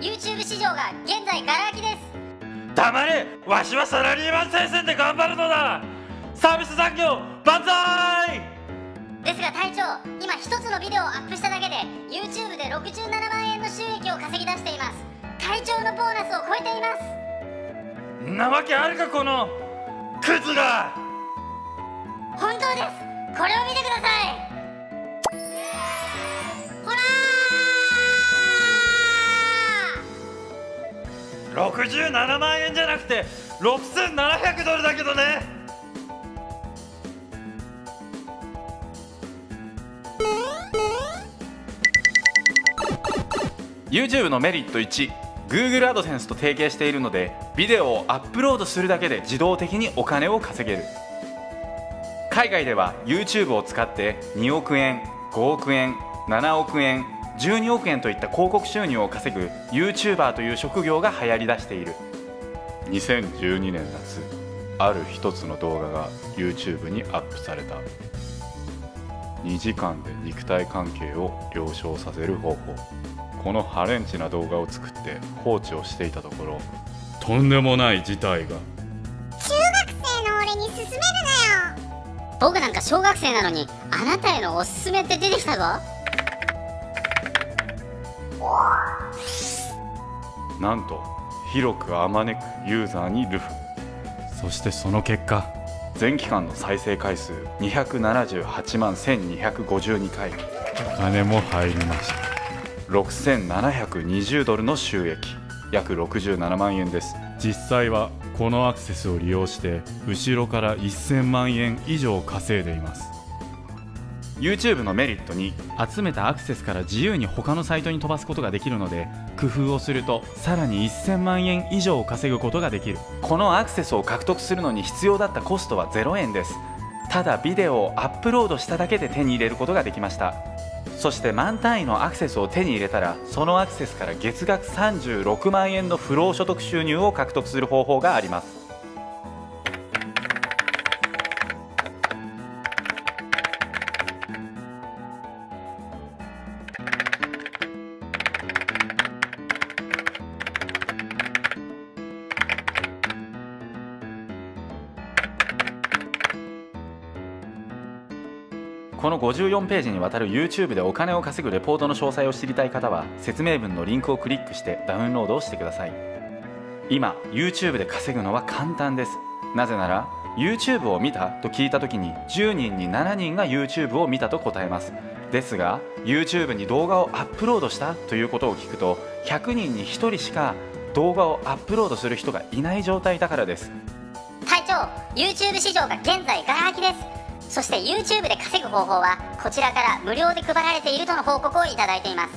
YouTube 市場が現在ガラ空きです。黙れ、わしはサラリーマン戦線で頑張るのだ。サービス残業万歳ですが隊長、今一つのビデオをアップしただけで YouTube で67万円の収益を稼ぎ出しています。隊長のボーナスを超えています。んなわけあるか、このクズが。本当です、これを見てください。67万円じゃなくて$6,700だけどね。YouTube のメリット1、Google AdSense と提携しているので、ビデオをアップロードするだけで自動的にお金を稼げる。海外では YouTube を使って2億円、5億円、7億円、12億円といった広告収入を稼ぐ YouTuber という職業が流行りだしている。2012年夏、ある一つの動画が YouTube にアップされた。2時間で肉体関係を了承させる方法。このハレンチな動画を作って放置をしていたところ、とんでもない事態が。中学生の俺に勧めるなよ。僕なんか小学生なのにあなたへのおすすめって出てきたぞ。なんと広くあまねくユーザーに流布。そしてその結果、全期間の再生回数278万1252回、お金も入りました。$6,720の収益、約67万円です。実際はこのアクセスを利用して後ろから1000万円以上稼いでいます。YouTube のメリットに、集めたアクセスから自由に他のサイトに飛ばすことができるので、工夫をするとさらに1000万円以上を稼ぐことができる。このアクセスを獲得するのに必要だったコストは0円です。ただビデオをアップロードしただけで手に入れることができました。そして満単位のアクセスを手に入れたら、そのアクセスから月額36万円の不労所得収入を獲得する方法があります。この54ページにわたる YouTube でお金を稼ぐレポートの詳細を知りたい方は、説明文のリンクをクリックしてダウンロードをしてください。今 YouTube で稼ぐのは簡単です。なぜなら YouTube を見たと聞いた時に10人に7人が YouTube を見たと答えます。ですが YouTube に動画をアップロードしたということを聞くと、100人に1人しか動画をアップロードする人がいない状態だからです。隊長、 YouTube 市場が現在ガラ空きです。そして YouTube で稼ぐ方法はこちらから無料で配られているとの報告をいただいています。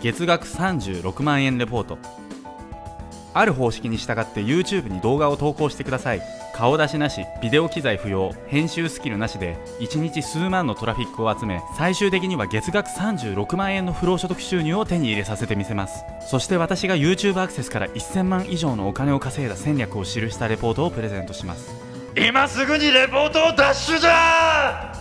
月額36万円レポート。ある方式に従って YouTube に動画を投稿してください。顔出しなし、ビデオ機材不要、編集スキルなしで1日数万のトラフィックを集め、最終的には月額36万円の不労所得収入を手に入れさせてみせます。そして私が YouTube アクセスから1000万以上のお金を稼いだ戦略を記したレポートをプレゼントします。今すぐにレポートをダッシュじゃー。